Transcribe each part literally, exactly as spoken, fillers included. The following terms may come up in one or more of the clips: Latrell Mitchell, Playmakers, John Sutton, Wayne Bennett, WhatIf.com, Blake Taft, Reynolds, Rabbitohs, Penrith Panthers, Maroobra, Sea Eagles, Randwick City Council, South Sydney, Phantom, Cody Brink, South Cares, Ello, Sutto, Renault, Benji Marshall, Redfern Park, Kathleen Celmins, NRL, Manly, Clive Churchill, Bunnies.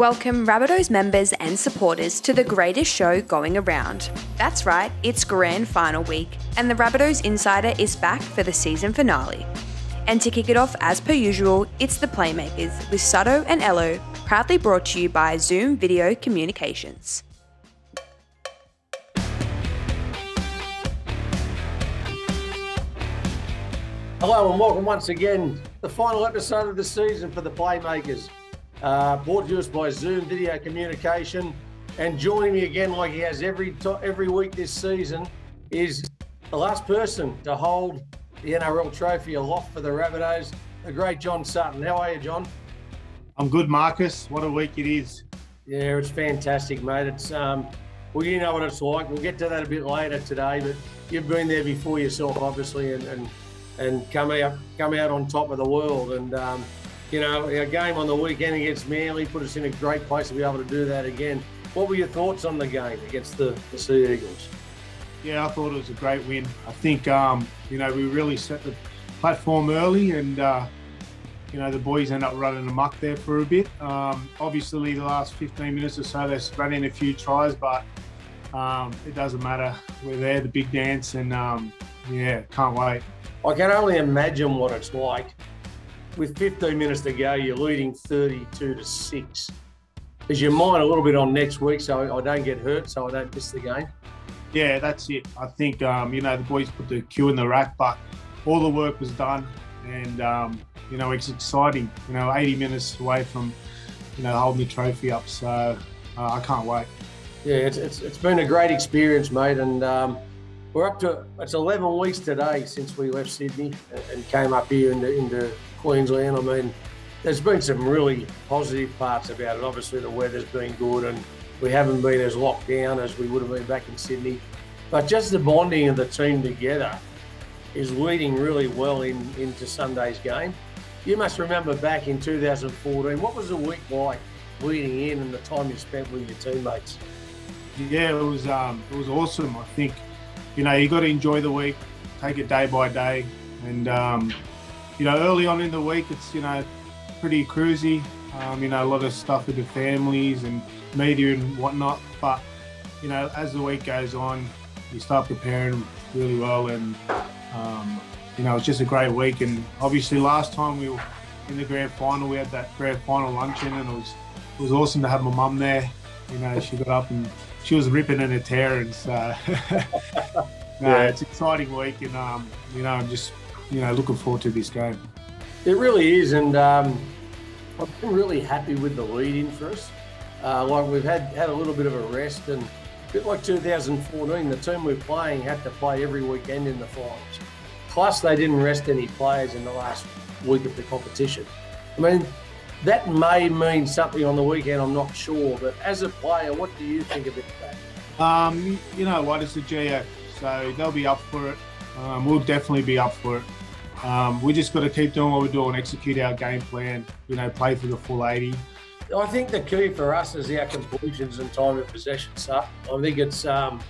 welcome Rabbitohs members and supporters to the greatest show going around. That's right, it's grand final week, and the Rabbitohs Insider is back for the season finale. And to kick it off, as per usual, it's the Playmakers with Sutto and Ello, proudly brought to you by Zoom Video Communications. Hello and welcome once again to the final episode of the season for the Playmakers. Uh, brought to us by Zoom Video Communication, and joining me again like he has every every week this season is the last person to hold the N R L trophy aloft for the Rabbitohs, the great John Sutton. How are you, John? I'm good, Marcus. What a week it is. Yeah, it's fantastic, mate. It's um, well, you know what it's like. We'll get to that a bit later today, but you've been there before yourself, obviously, and, and and come out come out on top of the world. And, um, you know, our game on the weekend against Manly put us in a great place to be able to do that again. What were your thoughts on the game against the, the Sea Eagles? Yeah, I thought it was a great win. I think, um, you know, we really set the platform early, and, uh, you know, the boys end up running amok there for a bit. Um, obviously, the last fifteen minutes or so, they've run in a few tries, but um, it doesn't matter. We're there, the big dance, and, um, yeah, can't wait. I can only imagine what it's like. With fifteen minutes to go, you're leading thirty-two to six. Is your mind a little bit on next week so I don't get hurt, so I don't miss the game? Yeah, that's it. I think, um, you know, the boys put the cue in the rack, but all the work was done. And, um, you know, it's exciting. You know, eighty minutes away from, you know, holding the trophy up. So uh, I can't wait. Yeah, it's, it's, it's been a great experience, mate. And, um, We're up to, it's eleven weeks today since we left Sydney and came up here into, into Queensland. I mean, there's been some really positive parts about it. Obviously, the weather's been good and we haven't been as locked down as we would have been back in Sydney. But just the bonding of the team together is leading really well in, into Sunday's game. You must remember back in two thousand fourteen, what was the week like leading in and the time you spent with your teammates? Yeah, it was, um, it was awesome, I think. You know, you got to enjoy the week, take it day by day. And, um, you know, early on in the week, it's, you know, pretty cruisy. Um, you know, a lot of stuff with the families and media and whatnot. But, you know, as the week goes on, you start preparing really well. And, um, you know, it's just a great week. And obviously last time we were in the grand final, we had that grand final luncheon, and it was, it was awesome to have my mum there. You know, she got up and she was ripping and tearing, so no, yeah. It's an exciting week, and um, you know, I'm just you know looking forward to this game. It really is, and um, I've been really happy with the lead-in for us. Uh, like we've had had a little bit of a rest, and a bit like two thousand fourteen, the team we're playing had to play every weekend in the finals. Plus, they didn't rest any players in the last week of the competition. I mean, that may mean something on the weekend, I'm not sure, but as a player, what do you think about that? Um, you know what, it's a G O, so they'll be up for it. Um, we'll definitely be up for it. Um, we just got to keep doing what we're doing, execute our game plan, you know, play for the full eighty. I think the key for us is our completions and time of possession stuff. I think it's, um,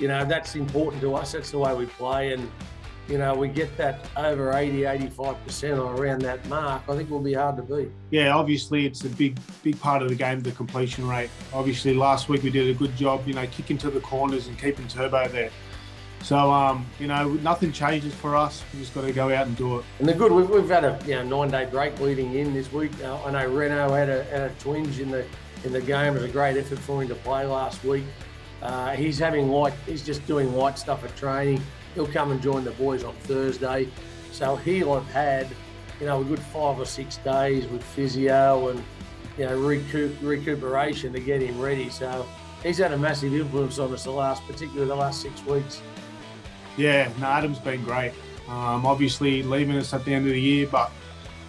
you know, that's important to us. That's the way we play, and you know, we get that over eighty, eighty-five percent or around that mark, I think we'll be hard to beat. Yeah, obviously it's a big, big part of the game, the completion rate. Obviously last week we did a good job, you know, kicking to the corners and keeping turbo there. So, um, you know, nothing changes for us. We just got to go out and do it. And the good, we've, we've had a you know, nine-day break leading in this week. Uh, I know Renault had a, had a twinge in the, in the game. It was a great effort for him to play last week. Uh, he's having light, he's just doing light stuff at training. He'll come and join the boys on Thursday. So he'll have had, you know, a good five or six days with physio and, you know, recoup, recuperation to get him ready. So he's had a massive influence on us the last, particularly the last six weeks. Yeah, no, Adam's been great. Um, obviously leaving us at the end of the year, but,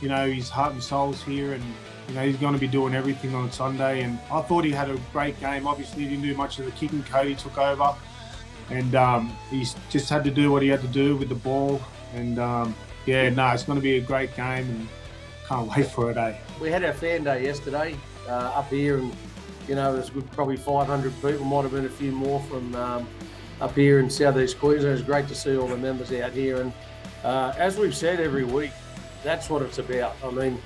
you know, his heart and soul's here, and, you know, he's going to be doing everything on Sunday. And I thought he had a great game. Obviously he didn't do much of the kicking. Cody took over. And um, he's just had to do what he had to do with the ball. And um, yeah, no, it's going to be a great game, and can't wait for it, eh? We had our fan day yesterday uh, up here, and you know, there's probably five hundred people, might have been a few more from um, up here in Southeast Queensland. It was great to see all the members out here. And uh, as we've said every week, that's what it's about. I mean,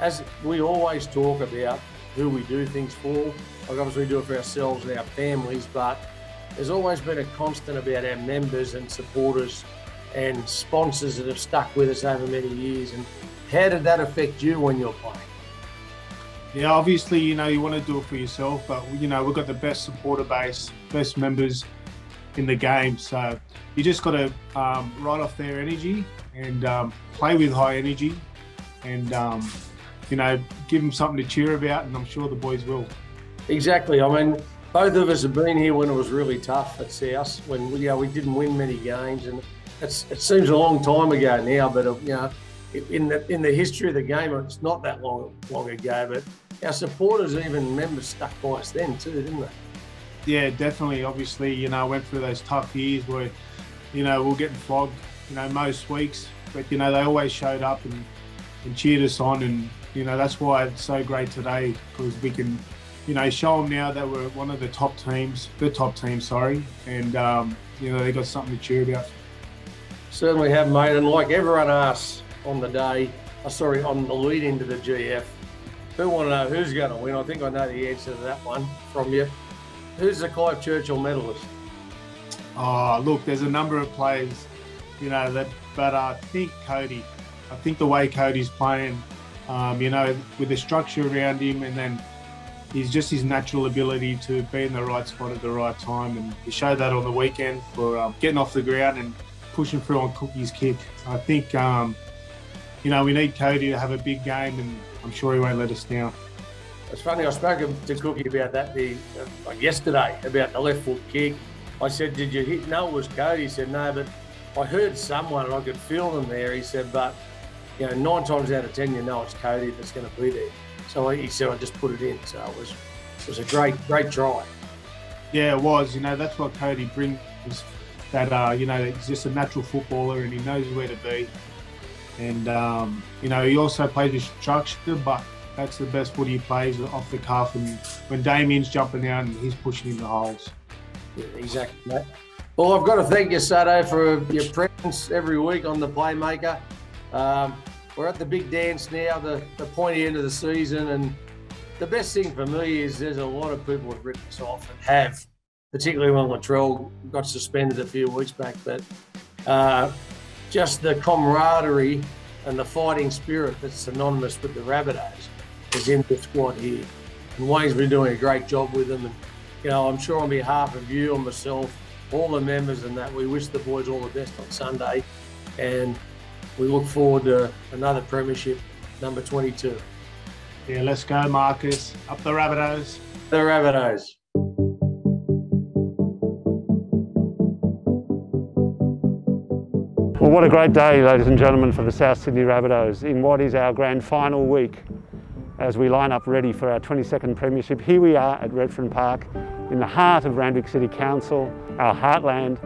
as we always talk about, who we do things for. Like obviously we do it for ourselves and our families, but there's always been a constant about our members and supporters and sponsors that have stuck with us over many years. And how did that affect you when you're playing? Yeah, obviously, you know, you want to do it for yourself, but, you know, we've got the best supporter base, best members in the game. So you just got to um, ride off their energy and um, play with high energy and, um, you know, give them something to cheer about, and I'm sure the boys will. Exactly. I mean, both of us have been here when it was really tough at South, when, you know, we didn't win many games, and it's, it seems a long time ago now, but, you know, in the, in the history of the game, it's not that long, long ago, but our supporters, even members, stuck by us then too, didn't they? Yeah, definitely. Obviously, you know, went through those tough years where, you know, we were getting flogged, you know, most weeks, but, you know, they always showed up and, and cheered us on, and, you know, that's why it's so great today, because we can, you know, show them now that we're one of the top teams, the top team, sorry, and, um, you know, they got something to cheer about. Certainly have, mate, and like everyone else on the day, oh, sorry, on the lead into the G F, who want to know who's going to win? I think I know the answer to that one from you. Who's the Clive Churchill medalist? Oh, look, there's a number of players, you know, that, but I think Cody, I think the way Cody's playing, um, you know, with the structure around him, and then he's just his natural ability to be in the right spot at the right time, and he showed that on the weekend for um, getting off the ground and pushing through on Cookie's kick. I think, um, you know, we need Cody to have a big game, and I'm sure he won't let us down. It's funny, I spoke to Cookie about that the, uh, yesterday, about the left foot kick. I said, did you hit? No, it was Cody. He said, no, but I heard someone and I could feel them there. He said, but, you know, nine times out of ten, you know it's Cody that's going to be there. So he said, I just put it in. So it was, it was a great, great try. Yeah, it was. You know, that's what Cody brings, that, uh, you know, he's just a natural footballer and he knows where to be. And, um, you know, he also plays with structure, but that's the best footy he plays off the cuff. And when Damien's jumping out and he's pushing in the holes. Yeah, exactly, mate. Well, I've got to thank you, Sato, for your presence every week on The Playmaker. Um, we're at the big dance now, the, the pointy end of the season. And the best thing for me is there's a lot of people have written us off and have, particularly when Latrell got suspended a few weeks back. But, uh, just the camaraderie and the fighting spirit that's synonymous with the Rabbitohs is in the squad here. And Wayne's been doing a great job with them. And, you know, I'm sure on behalf of you and myself, all the members and that, we wish the boys all the best on Sunday. And we look forward to another premiership, number twenty-two. Yeah, let's go, Marcus. Up the Rabbitohs. The Rabbitohs. Well, what a great day, ladies and gentlemen, for the South Sydney Rabbitohs in what is our grand final week as we line up ready for our twenty-second premiership. Here we are at Redfern Park in the heart of Randwick City Council, our heartland,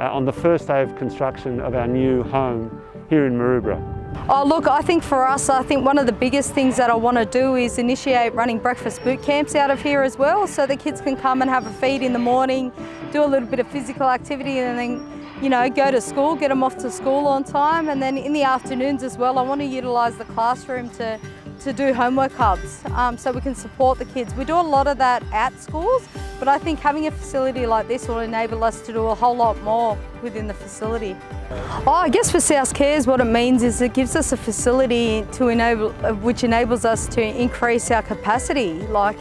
uh, on the first day of construction of our new home here in Maroobra. Oh look, I think for us, I think one of the biggest things that I want to do is initiate running breakfast boot camps out of here as well, so the kids can come and have a feed in the morning, do a little bit of physical activity, and then, you know, go to school, get them off to school on time. And then in the afternoons as well, I want to utilise the classroom to, to do homework hubs, um, so we can support the kids. We do a lot of that at schools, but I think having a facility like this will enable us to do a whole lot more within the facility. Oh, I guess for South Cares, what it means is it gives us a facility to enable, which enables us to increase our capacity. Like,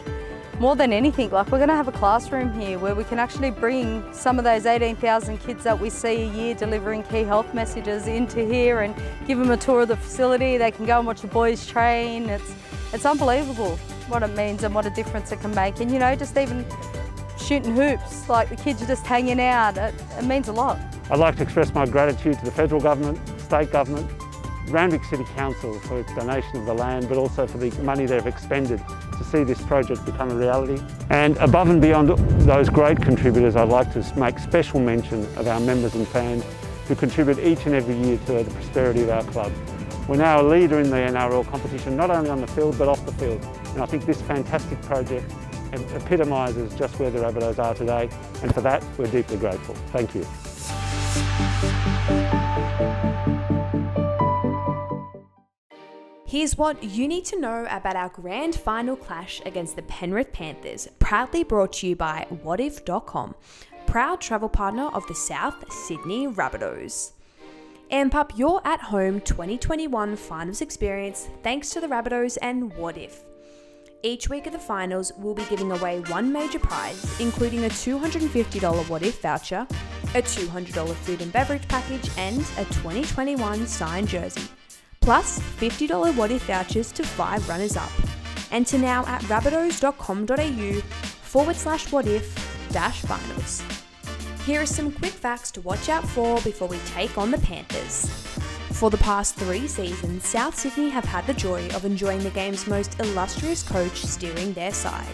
more than anything, like we're going to have a classroom here where we can actually bring some of those eighteen thousand kids that we see a year delivering key health messages into here and give them a tour of the facility. They can go and watch the boys train. It's, it's unbelievable what it means and what a difference it can make. And, you know, just even shooting hoops, like the kids are just hanging out, it, it means a lot. I'd like to express my gratitude to the federal government, state government, Randwick City Council for its donation of the land, but also for the money they've expended to see this project become a reality. And above and beyond those great contributors, I'd like to make special mention of our members and fans who contribute each and every year to the prosperity of our club. We're now a leader in the N R L competition, not only on the field, but off the field. And I think this fantastic project epitomises just where the Rabbitohs are today. And for that, we're deeply grateful. Thank you. Here's what you need to know about our grand final clash against the Penrith Panthers, proudly brought to you by what if dot com, proud travel partner of the South Sydney Rabbitohs. Amp up your at-home twenty twenty-one finals experience thanks to the Rabbitohs and What If. Each week of the finals, we'll be giving away one major prize, including a two hundred fifty dollars What If voucher, a two hundred dollars food and beverage package, and a twenty twenty-one signed jersey, plus fifty dollars What If vouchers to five runners-up. Enter now at rabbitohs dot com dot a u forward slash what if dash finals. Here are some quick facts to watch out for before we take on the Panthers. For the past three seasons, South Sydney have had the joy of enjoying the game's most illustrious coach steering their side.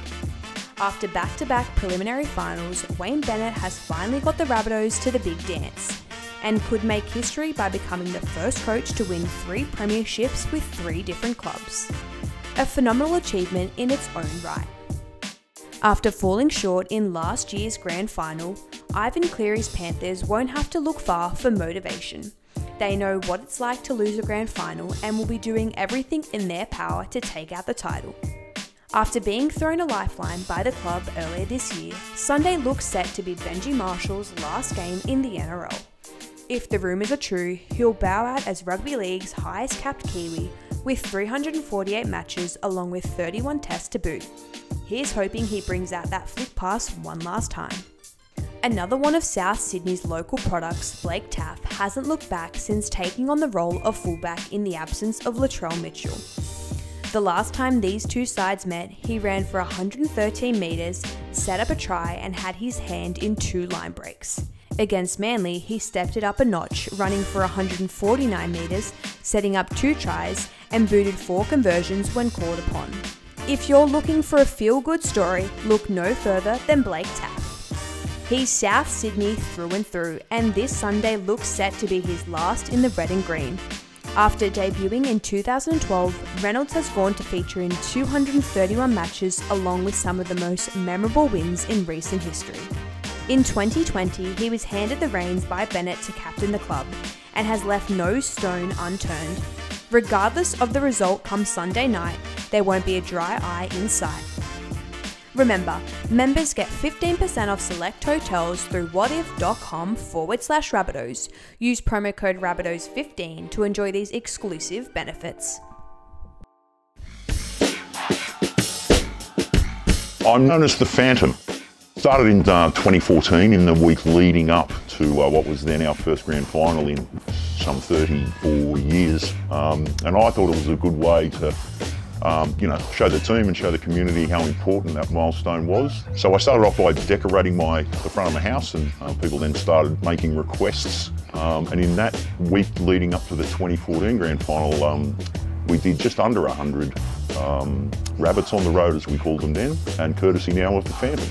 After back-to-back preliminary finals, Wayne Bennett has finally got the Rabbitohs to the big dance, and could make history by becoming the first coach to win three premierships with three different clubs. A phenomenal achievement in its own right. After falling short in last year's grand final, Ivan Cleary's Panthers won't have to look far for motivation. They know what it's like to lose a grand final and will be doing everything in their power to take out the title. After being thrown a lifeline by the club earlier this year, Sunday looks set to be Benji Marshall's last game in the N R L. If the rumours are true, he'll bow out as rugby league's highest capped Kiwi with three hundred forty-eight matches along with thirty-one tests to boot. Here's hoping he brings out that flick pass one last time. Another one of South Sydney's local products, Blake Taft, hasn't looked back since taking on the role of fullback in the absence of Latrell Mitchell. The last time these two sides met, he ran for one hundred thirteen metres, set up a try and had his hand in two line breaks. Against Manly, he stepped it up a notch, running for one hundred forty-nine metres, setting up two tries and booted four conversions when called upon. If you're looking for a feel-good story, look no further than Blake Taft. He's South Sydney through and through, and this Sunday looks set to be his last in the red and green. After debuting in two thousand twelve, Reynolds has gone to feature in two hundred thirty-one matches along with some of the most memorable wins in recent history. In twenty twenty, he was handed the reins by Bennett to captain the club, and has left no stone unturned. Regardless of the result come Sunday night, there won't be a dry eye in sight. Remember, members get fifteen percent off select hotels through whatif.com forward slash Rabbitohs. Use promo code Rabbitohs fifteen to enjoy these exclusive benefits. I'm known as the Phantom. Started in uh, twenty fourteen in the week leading up to uh, what was then our first grand final in some thirty-four years. Um, and I thought it was a good way to Um, you know, show the team and show the community how important that milestone was. So I started off by decorating my, the front of my house, and uh, people then started making requests. Um, and in that week leading up to the twenty fourteen grand final, um, we did just under one hundred um, rabbits on the road, as we called them then, and courtesy now of the Phantom.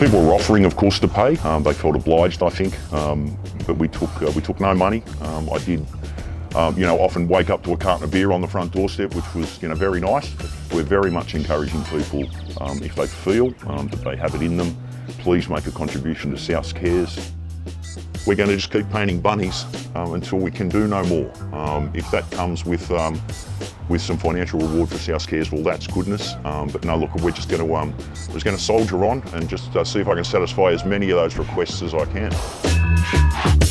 People were offering, of course, to pay. Um, they felt obliged, I think, um, but we took uh, we took no money. Um, I did, um, you know, often wake up to a carton of beer on the front doorstep, which was, you know, very nice. We're very much encouraging people, um, if they feel um, that they have it in them, please make a contribution to South Cares. We're going to just keep painting bunnies um, until we can do no more. Um, if that comes with um, with some financial reward for South Cares, well, that's goodness. Um, but no, look, we're just going to um, we're just going to soldier on and just uh, see if I can satisfy as many of those requests as I can.